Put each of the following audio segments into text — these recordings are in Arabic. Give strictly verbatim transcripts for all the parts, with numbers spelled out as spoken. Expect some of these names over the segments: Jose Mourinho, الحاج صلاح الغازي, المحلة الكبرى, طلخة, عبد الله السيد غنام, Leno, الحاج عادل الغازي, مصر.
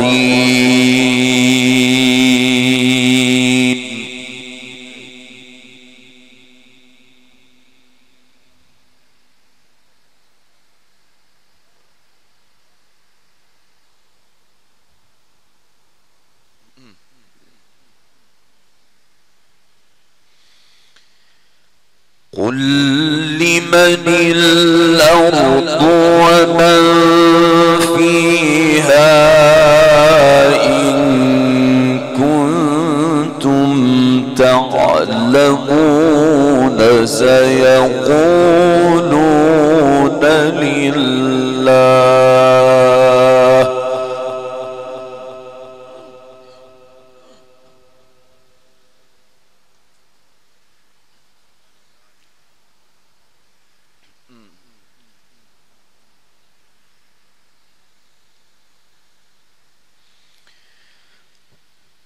الرحيم. قل لمن الأرض ومن فيها إن كنتم تعلمون. سيقولون لله.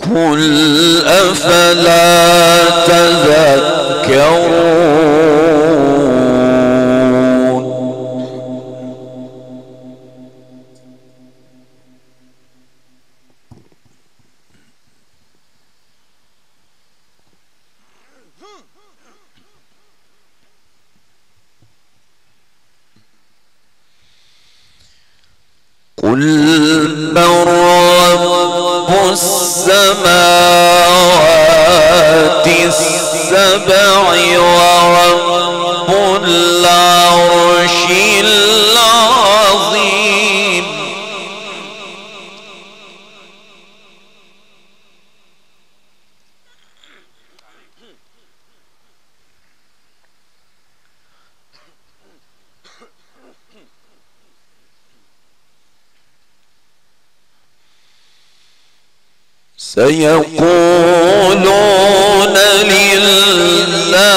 قل أفلا تذكرون. قل السماوات السبع ورب العرش العظيم. سيقولون لله.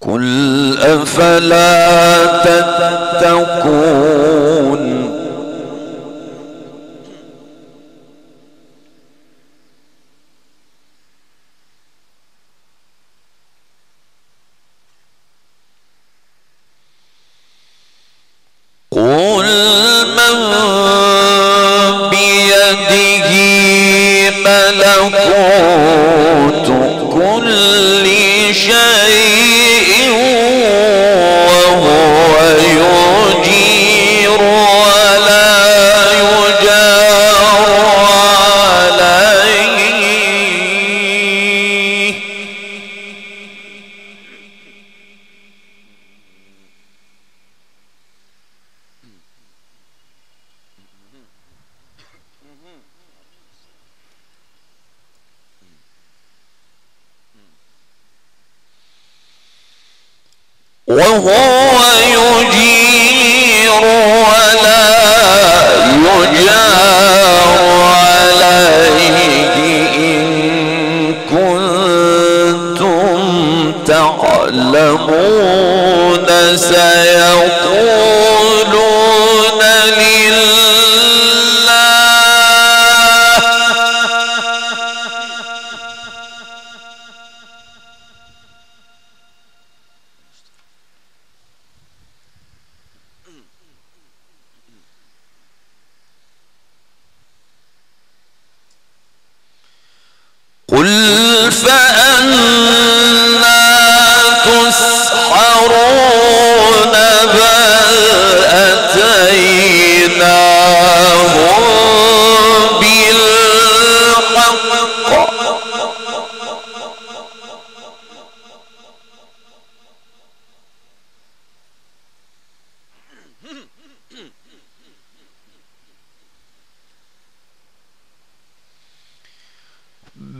قل أفلا تتقون. ملكوت كل شيء وهو يجير ولا يجار عليه. وهو يجير ولا يجار عليه إن كنتم تعلمون. سيقولون لله. قل فأنى تسحرون. بل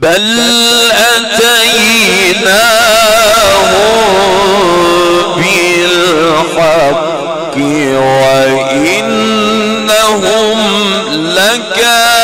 بل أتيناهم بالحق وإنهم لكاذبون.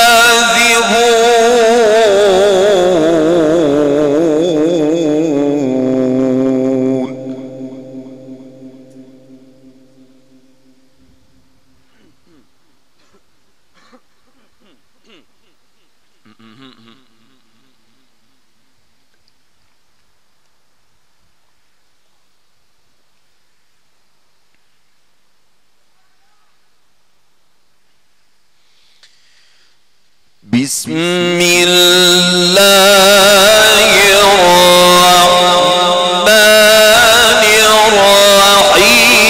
بسم الله الرحمن الرحيم.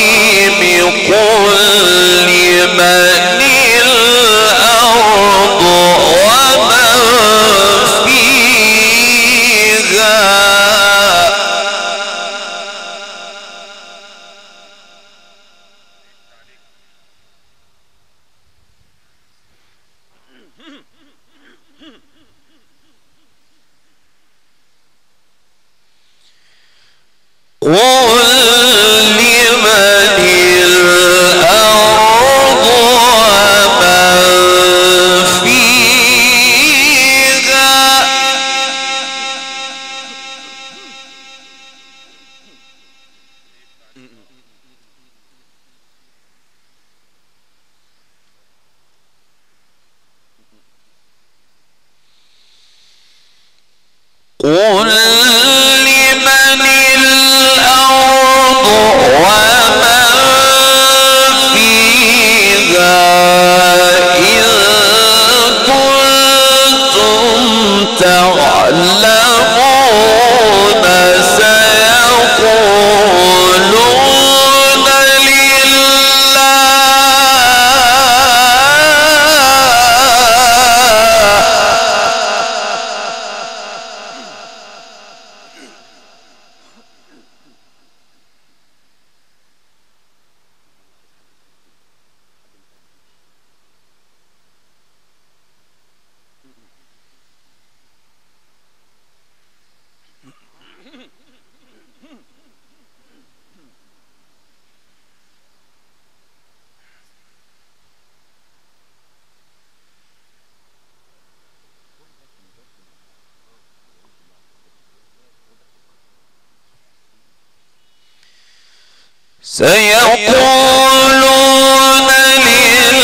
قل لمن الأرض ومن فيها سيقولون لله.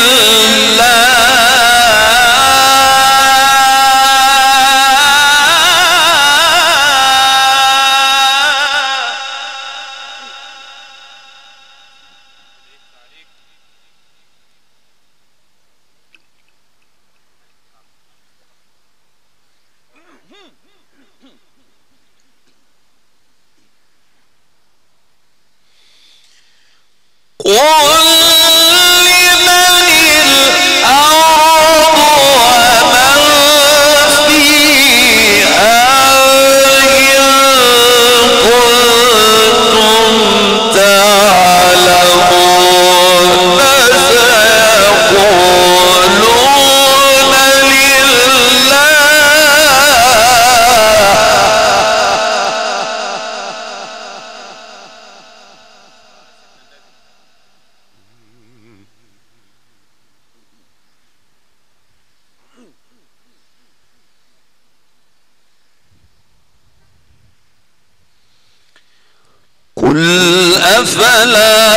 قل أفلا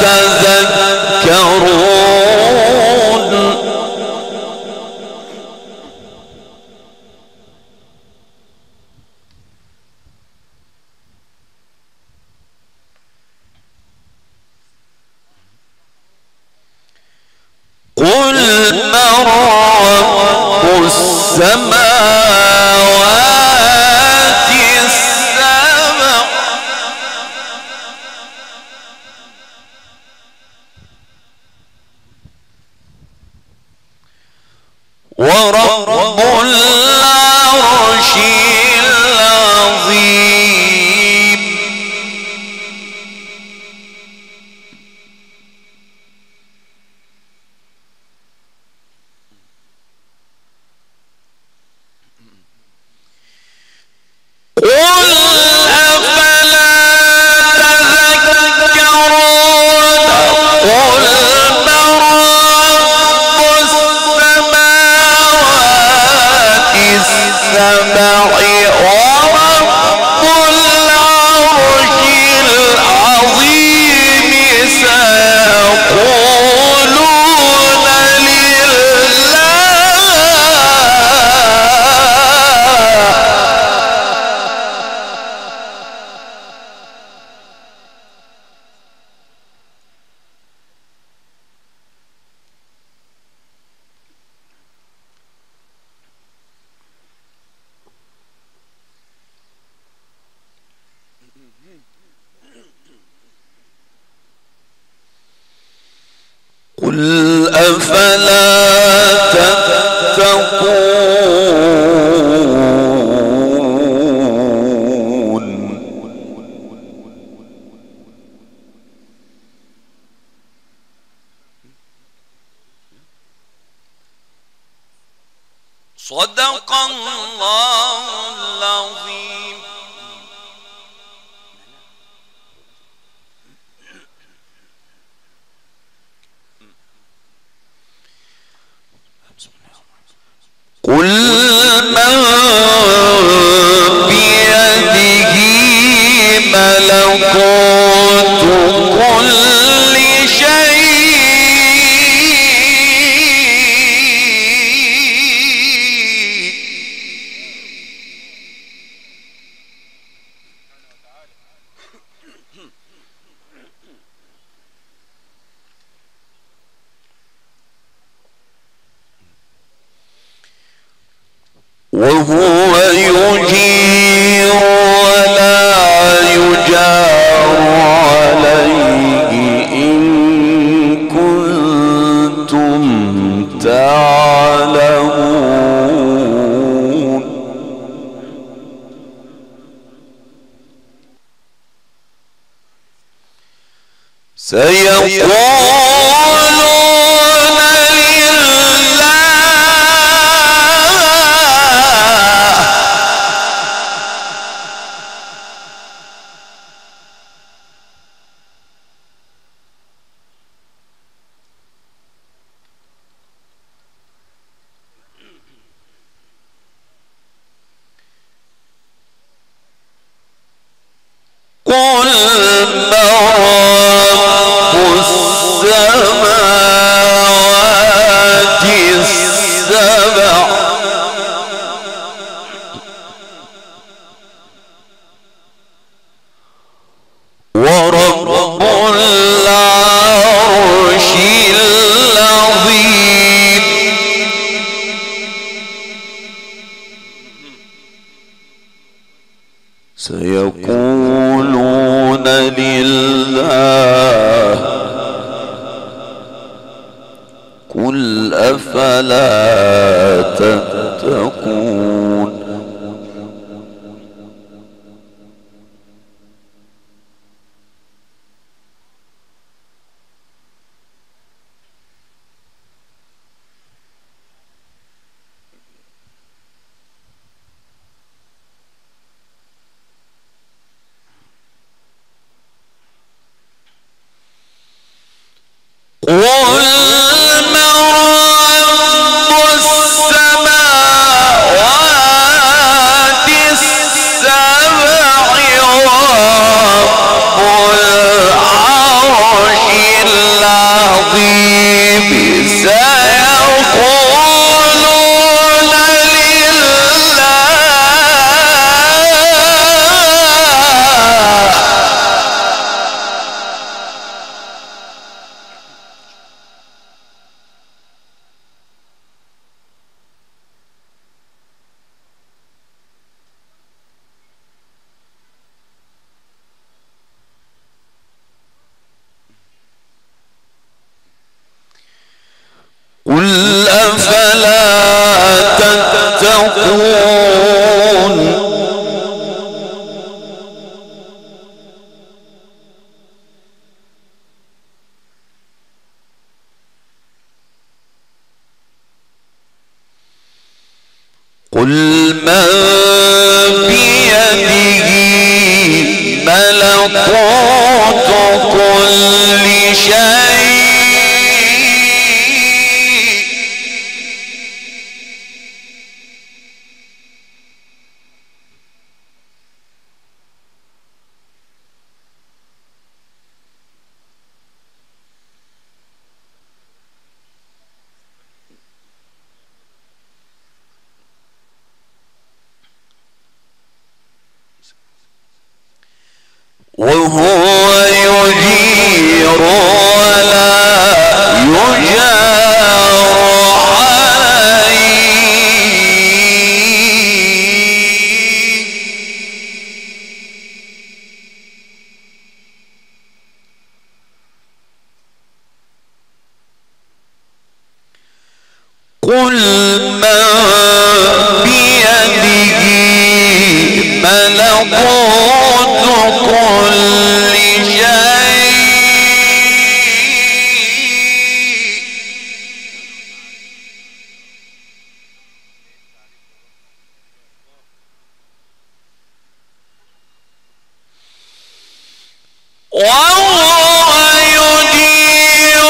تذكرون. قل من رب السماوات ورب العرش العظيم. أفلا تتقون؟ صدق الله العظيم. وهو يجير ولا يجار عليه إن كنتم تعلمون. سيقولون سيقولون لله، قل أفلا تتقون؟ قل من بيده ملكوت كل شيء وهو يجير ولا يجار عليه قل من بيده ملكوت كل شيء وهو يدير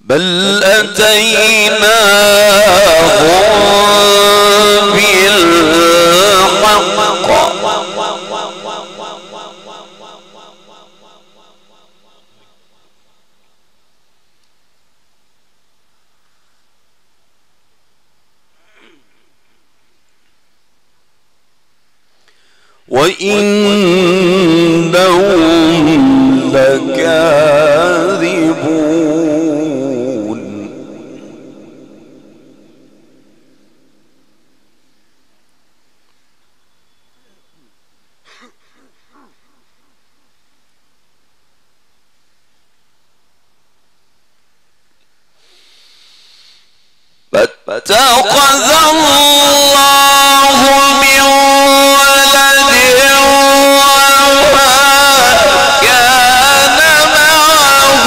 بل أتيناهم بالحق وإنهم لكاذبون فاتخذ الله من ولد وما كان معه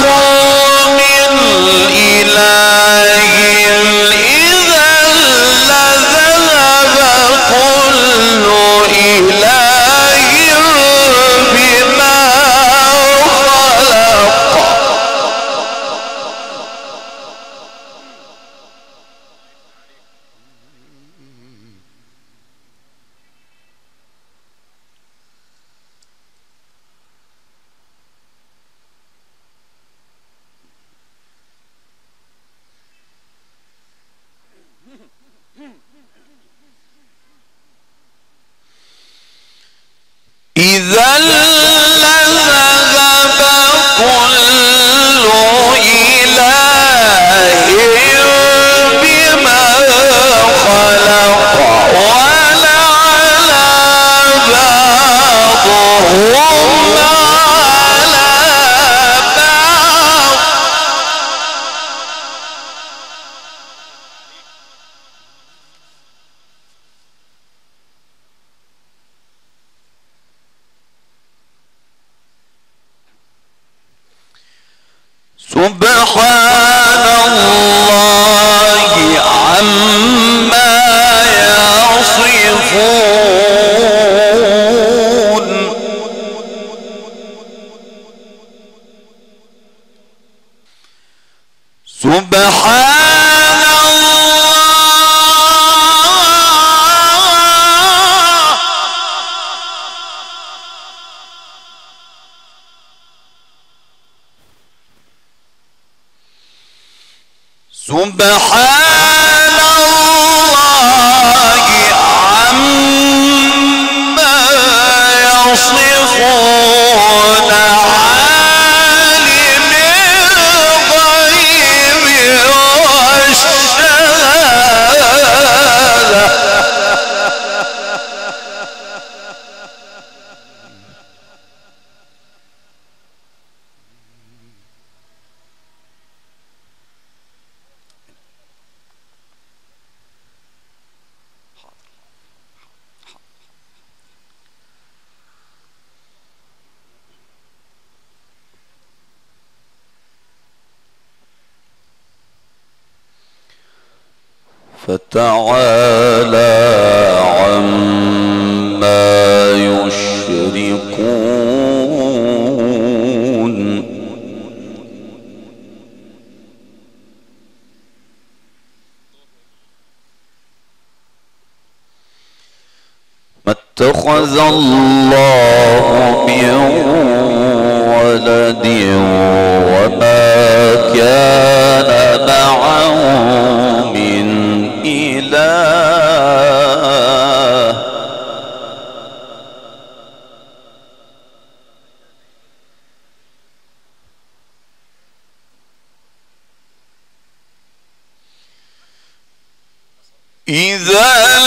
من إله إذا لذهب كل إله بما خلق إذا لذهب كل إله بما خلق ولعلى بعضهم على بعض سبحان الله عما يصفون سبحان سبحان الله عما يصفون عالم الغيب والشهادة فتعالى عما يشركون. يتقون. ما اتخذ الله من ولد وما كان معه من إله إذا سبحان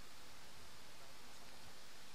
الله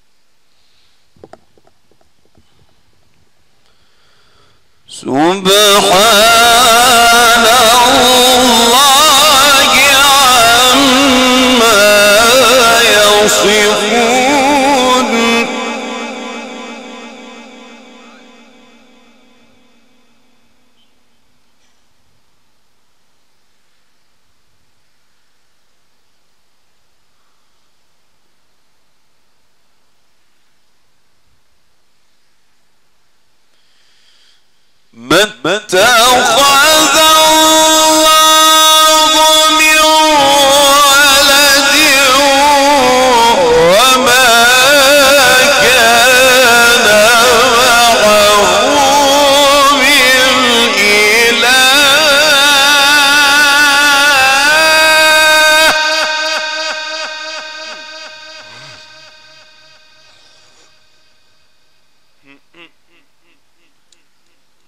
عما يصفون.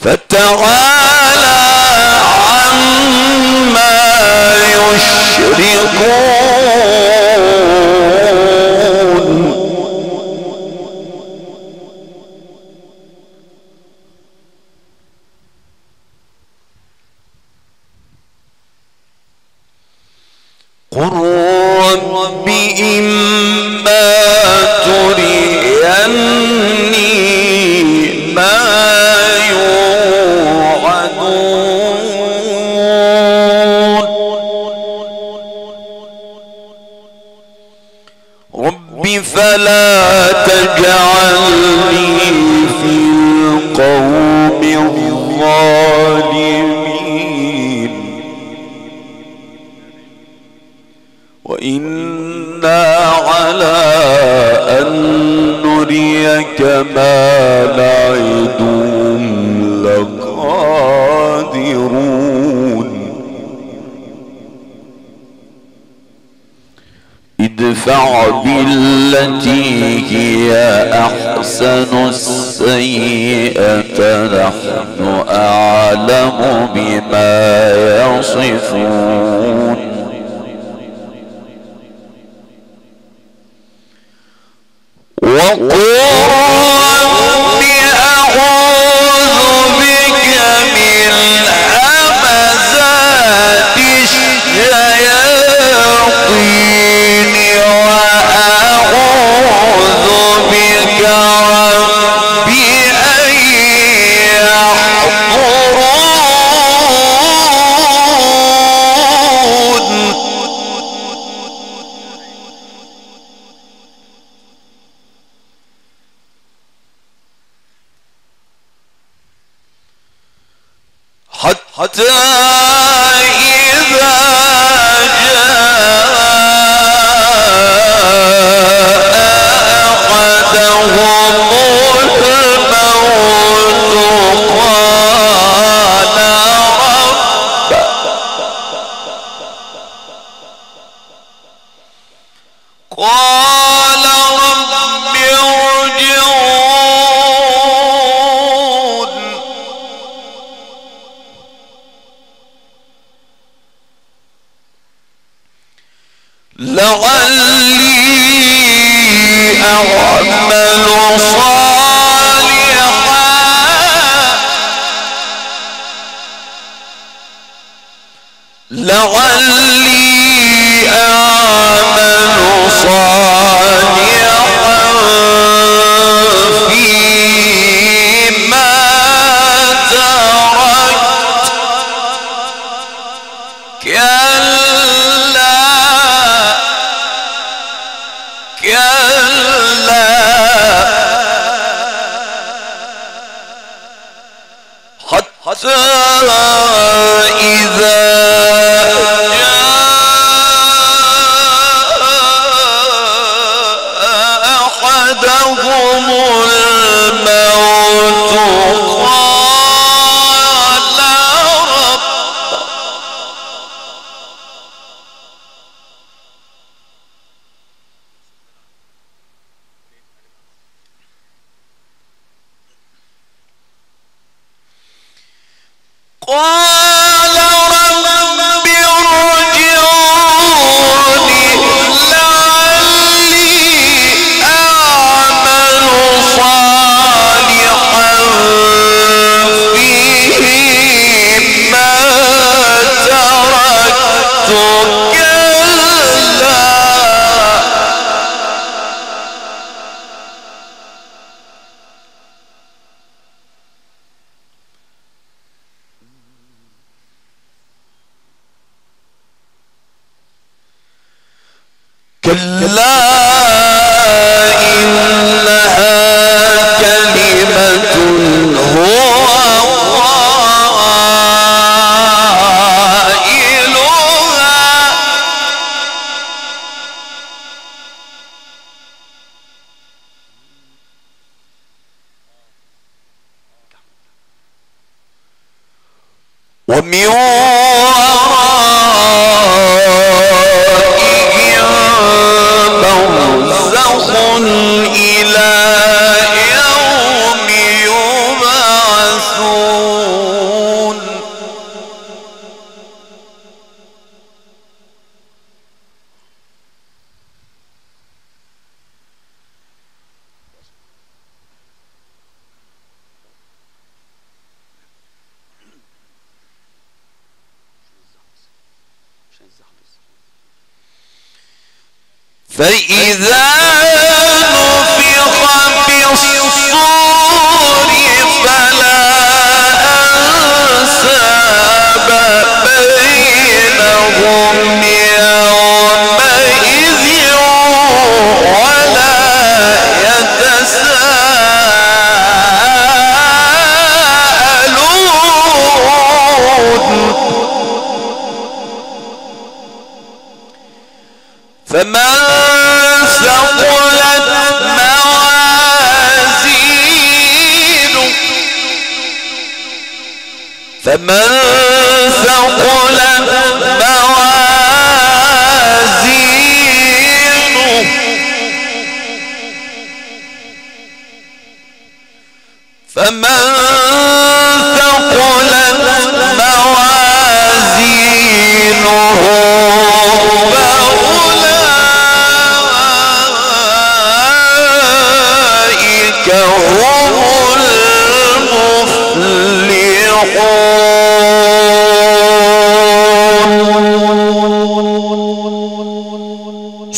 فتعالى عما يشركون. قل رب إما تريني ما فلا تجعلني في القوم الظالمين. وإنا على أن نريك ما نعدهم لقادرون. ادفع بالتي هي أحسن السيئة نحن أعلم بما يصفون فمن ثقلت موازينه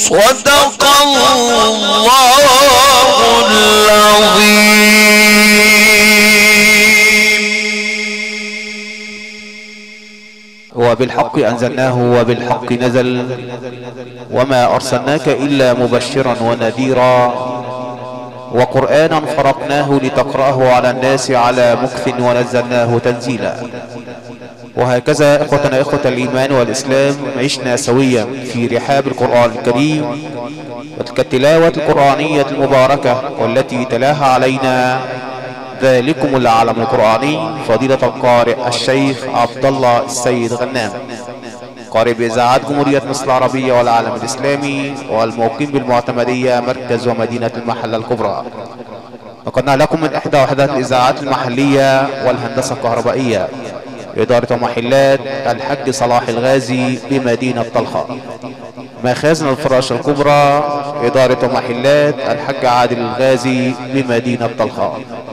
صدق الله العظيم. وبالحق أنزلناه وبالحق نزل، وما أرسلناك إلا مبشرا ونذيرا وقرآنا فرقناه لتقرأه على الناس على مكث ونزلناه تنزيلا. وهكذا إخوتنا إخوة الإيمان والإسلام عشنا سويا في رحاب القرآن الكريم وتلك التلاوة القرآنية المباركة والتي تلاها علينا ذلكم العالم القرآني فضيلة القارئ الشيخ عبد الله السيد غنام، قارئ بإذاعة جمهورية مصر العربية والعالم الإسلامي والمقيم بالمعتمدية مركز ومدينة المحلة الكبرى. نقلنا لكم من إحدى وحدات الإذاعات المحلية والهندسة الكهربائية إدارة محلات الحاج صلاح الغازي بمدينة طلخة، مخازن الفراش الكبرى إدارة محلات الحاج عادل الغازي بمدينة طلخة.